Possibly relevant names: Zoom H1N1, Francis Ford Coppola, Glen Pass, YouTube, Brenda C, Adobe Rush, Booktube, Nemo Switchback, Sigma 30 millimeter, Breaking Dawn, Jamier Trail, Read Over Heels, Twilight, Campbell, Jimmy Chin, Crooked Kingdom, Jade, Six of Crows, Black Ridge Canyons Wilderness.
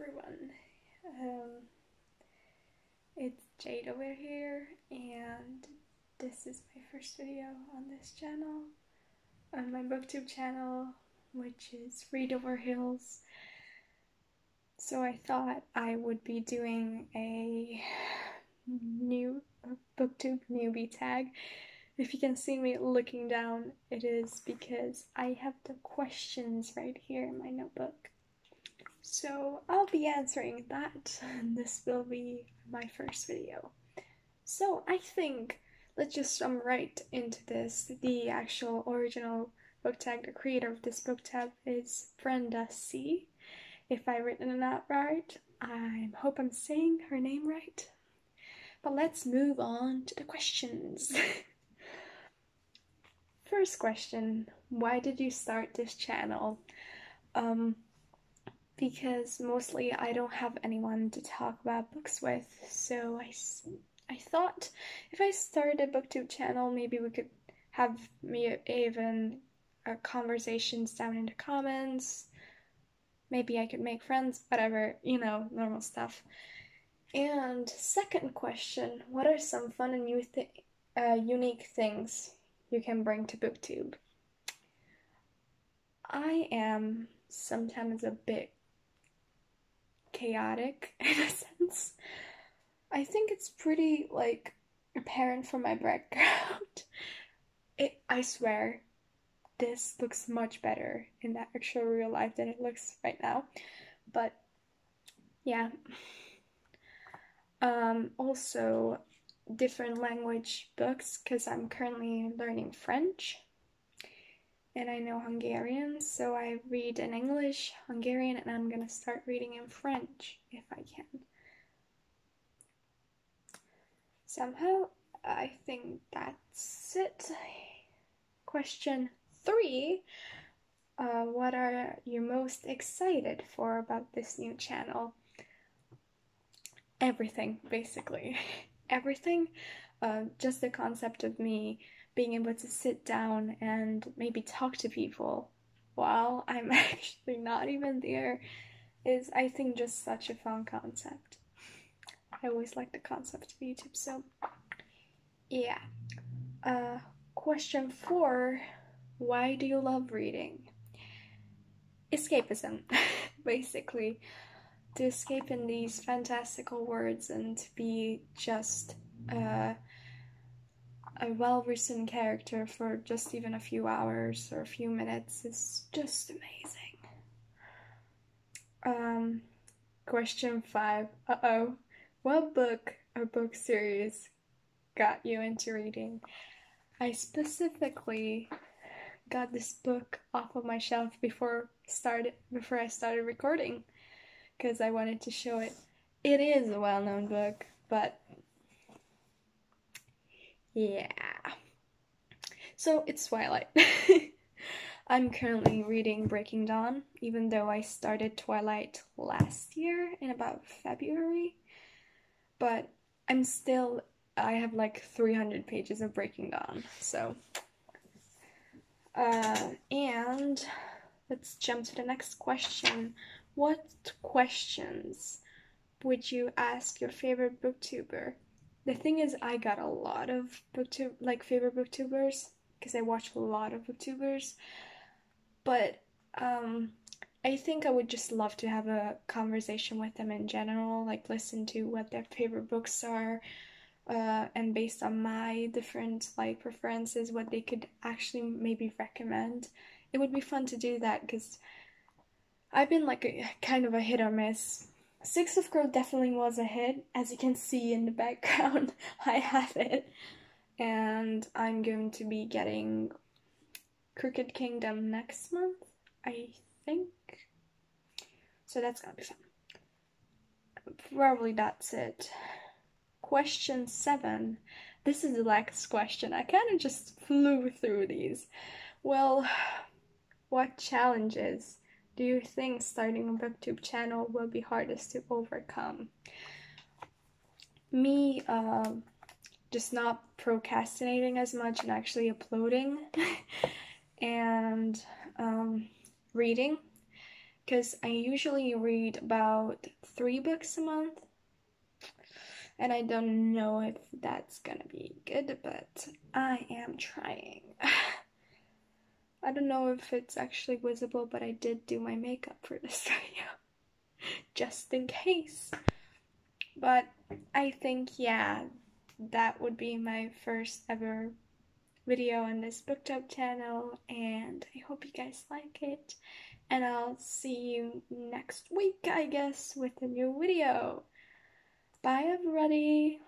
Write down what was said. everyone, it's Jade over here, and this is my first video on this channel, on my Booktube channel, which is Read Over Heels. So I thought I would be doing a new Booktube newbie tag. If you can see me looking down, it is because I have the questions right here in my notebook. So I'll be answering that, and this will be my first video. So I think, let's just jump right into this. The actual original book tag, the creator of this book tag is Brenda C. If I've written it out right, I hope I'm saying her name right. But let's move on to the questions. First question, why did you start this channel? Because mostly I don't have anyone to talk about books with, so I thought if I started a Booktube channel, maybe we could have conversations down in the comments, maybe I could make friends, whatever, you know, normal stuff. And second question, what are some fun and new unique things you can bring to Booktube? I am sometimes a bit chaotic in a sense. I think it's pretty like apparent from my background. I swear this looks much better in the actual real life than it looks right now, but yeah. Also different language books, because I'm currently learning French and I know Hungarian, so I read in English, Hungarian, and I'm gonna start reading in French if I can. Somehow, I think that's it. Question 3, what are you most excited for about this new channel? Everything, basically. Everything, just the concept of me being able to sit down and maybe talk to people while I'm actually not even there is, I think, just such a fun concept. I always like the concept of YouTube, so yeah. Question 4, why do you love reading? Escapism, basically. To escape in these fantastical words and to be just a well-written character for just even a few hours or a few minutes is just amazing. Question 5. What book or book series got you into reading? I specifically got this book off of my shelf before I started recording, because I wanted to show it. It is a well-known book, but yeah. So it's Twilight. I'm currently reading Breaking Dawn, even though I started Twilight last year in about February. But I have like 300 pages of Breaking Dawn, so. And let's jump to the next question. What questions would you ask your favorite booktuber? The thing is, I got a lot of favorite booktubers, because I watch a lot of booktubers, but I think I would just love to have a conversation with them in general, like listen to what their favorite books are, and based on my different preferences, what they could actually maybe recommend. It would be fun to do that, because I've been kind of a hit or miss. Six of Crows definitely was a hit, as you can see in the background. I have it, and I'm going to be getting Crooked Kingdom next month, I think. So that's gonna be fun. Probably that's it. Question 7. This is the last question. I kind of just flew through these. Well, what challenges do you think starting a Booktube channel will be hardest to overcome? Me, just not procrastinating as much and actually uploading, and reading, because I usually read about 3 books a month, and I don't know if that's gonna be good, but I am trying. I don't know if it's actually visible, but I did do my makeup for this video, just in case. But I think, yeah, that would be my first ever video on this Booktube channel, and I hope you guys like it, and I'll see you next week, I guess, with a new video. Bye, everybody!